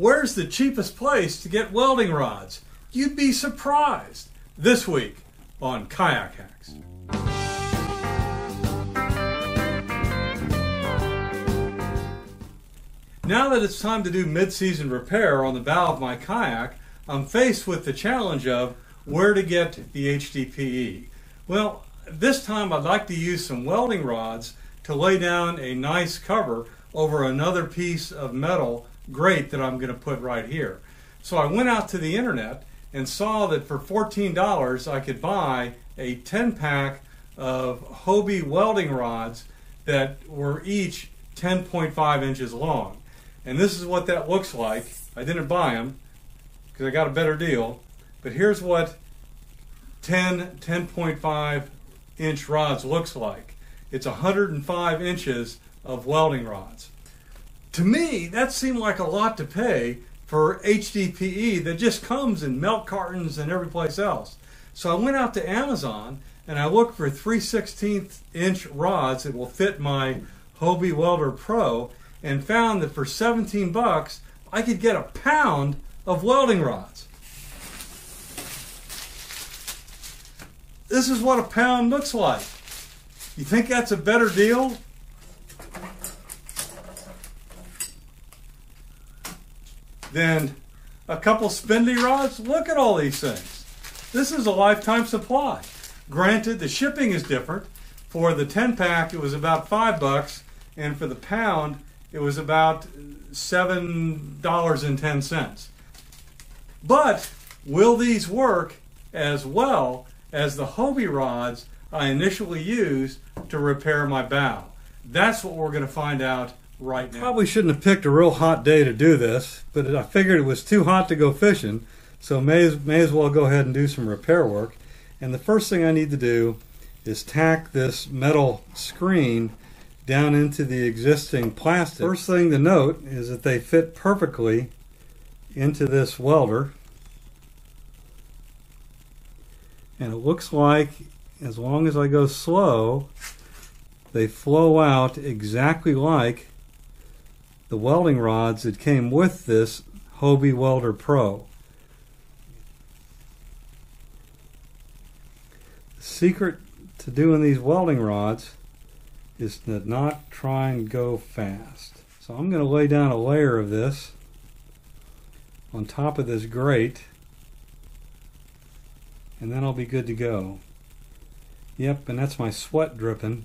Where's the cheapest place to get welding rods? You'd be surprised. This week on Kayak Hacks. Now that it's time to do mid-season repair on the bow of my kayak, I'm faced with the challenge of where to get the HDPE. Well, this time I'd like to use some welding rods to lay down a nice cover over another piece of metal grate that I'm going to put right here. So I went out to the internet and saw that for $14 I could buy a 10-pack of Hobie welding rods that were each 10.5 inches long. And this is what that looks like. I didn't buy them because I got a better deal. But here's what 10.5 inch rods looks like. It's 105 inches of welding rods. To me, that seemed like a lot to pay for HDPE that just comes in milk cartons and every place else. So I went out to Amazon and I looked for 3/16 inch rods that will fit my Hobie Welder Pro, and found that for 17 bucks I could get a pound of welding rods. This is what a pound looks like. You think that's a better deal? Then a couple spendy rods? Look at all these things. This is a lifetime supply. Granted, the shipping is different. For the 10-pack it was about $5 and for the pound it was about $7.10. But will these work as well as the Hobie rods I initially used to repair my bow? That's what we're going to find out right now. Probably shouldn't have picked a real hot day to do this, but I figured it was too hot to go fishing, so may as well go ahead and do some repair work. And the first thing I need to do is tack this metal screen down into the existing plastic. First thing to note is that they fit perfectly into this welder, and it looks like as long as I go slow they flow out exactly like the welding rods that came with this Hobie Welder Pro. The secret to doing these welding rods is to not try and go fast. So I'm going to lay down a layer of this on top of this grate, and then I'll be good to go. Yep, and that's my sweat dripping.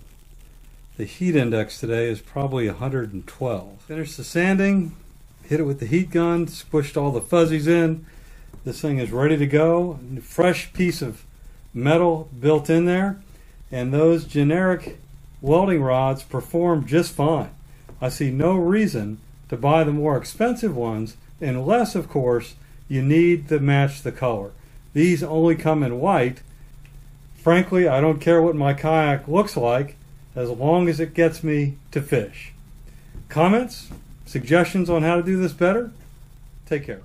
The heat index today is probably 112. Finish the sanding, hit it with the heat gun, squished all the fuzzies in. This thing is ready to go. Fresh piece of metal built in there, and those generic welding rods perform just fine. I see no reason to buy the more expensive ones unless, of course, you need to match the color. These only come in white. Frankly, I don't care what my kayak looks like as long as it gets me to fish. Comments? Suggestions on how to do this better? Take care.